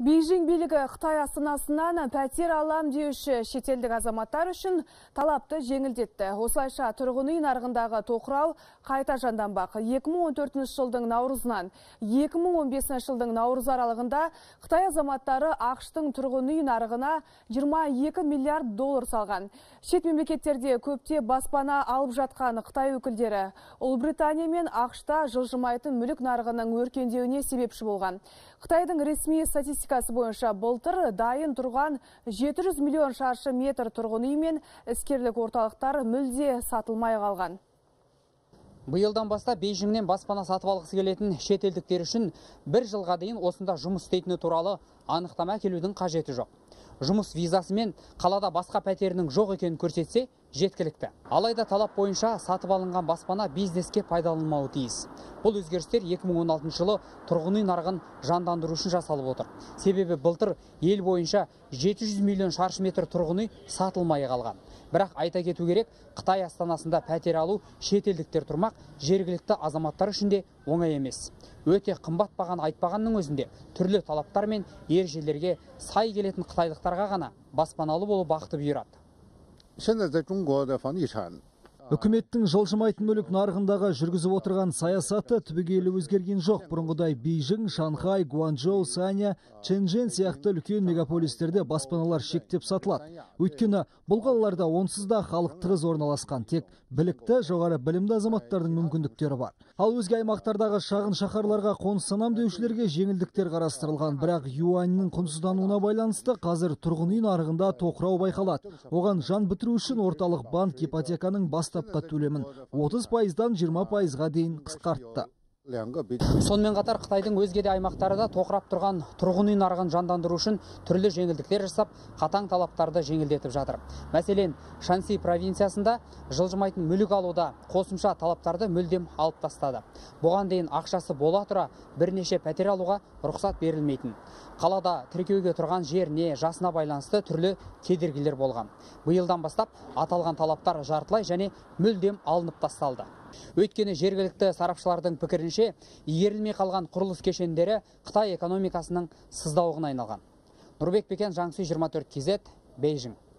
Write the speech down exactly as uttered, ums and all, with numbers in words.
Бейжің билігі Қытай астанасынан пәтер алам деуші шетелдік азаматтар үшін талапты жеңілдетті. Осылайша тұрғын үй нарығындағы тоқырау қайта жанданбақ. екі мың он төртінші жылдың наурызынан екі мың он бесінші жылдың наурыз аралығында Қытай азаматтары ақштың тұрғын үй нарығына жиырма екі миллиард доллар салған. Шет мемлекеттерде көпте баспана алып жатқан Қытай өкілдері Ұлыбритания мен ақшта жылжымайтын мүлік нарығының өркендеуіне себепші болған. Қытайдың ресми статистика бойынша былтыр дайын тұрған жеті жүз миллион шаршы метр тұрғын үй мен іскерлік орталықтар мүлде сатылмай қалған. Бұйылдан баста Бейжіңнен баспана сатып алғысы келетін шетелдіктер үшін бір жылға дейін осында жұмыс істейтіні туралы анықтама келудің қажеті жоқ. Жұмыс визасы мен қалада басқа пәтерінің жоқ екенін көрсетсе жеткілікті. Алайда талап бойынша сатып алынған баспана бизнеске пайдаланылмауы тиіс. Бұл өзгерістер екі мың он алтыншы жылы тұрғын үй нарығын жандандыру үшін жасалып отыр. Себебі былтыр ел бойынша жеті жүз миллион шаршы метр тұрғын үй сатылмай қалған. Бірақ айта кету керек, Қытай астанасында пәтер алу шетелдіктер тұрмақ жергілікті азаматтар үшін де оңай емес. Өте қымбат бағаны айтпағанның өзінде түрлі талаптар мен ержелерге сай келетін қытайлықтарға ғана баспаналы болып бақты бұйырады. Үкіметтің жылжымайтын мүлік нарығындағы жүргізіп отырған саясаты түбегейлі өзгерген жоқ. Бұрынғыдай Бейжің, Шанхай, Гуанчжоу, Саня, Чэньчжэнь сияқты үлкен мегаполистерде баспаналар шектеп сатылады. Өйткені бұл қалаларда онсыз да халық тығыз орналасқан, тек білікті, жоғары білімді азаматтардың мүмкіндіктері бар. Ал өзге аймақтардағы шағын шаһарларға қоныстанам деушілерге жеңілдіктер қарастырылған, бірақ юаньнің құнсыздануына байланысты қазір тұрғын үй нарығында тоқырау байқалады. Оған жан бітіру үшін орталық банк ипотеканың басты төлемін отыз пайыздан жиырма пайызға дейін қысқартты. Сонымен қатар Қытайдың өзге де аймақтарында тоқырап тұрған тұрғын үй нарығын жандандыру үшін түрлі жеңілдіктер жасап, қатаң талаптарды жеңілдетіп жатыр. Мәселен, Шанси провинциясында жылжымайтын мүлік алуда қосымша талаптарды мүлдем алып тастады. Бұған дейін ақшасы бола тұра бірнеше пәтер алуға рұқсат берілмейтін. Қалада тіркеуге тұрған жеріне, жасына байланысты түрлі кедергілер болған. Биылдан бастап аталған талаптар жартылай және мүлдем алынып тасталды. Өйткені жергілікті сарапшылардың пікірінше, игерілмей қалған құрылыс кешендері Қытай экономикасының сыздауығына айналған. Нұрбек Бекен, Жаңсүй жиырма төрт кз, Бейжің.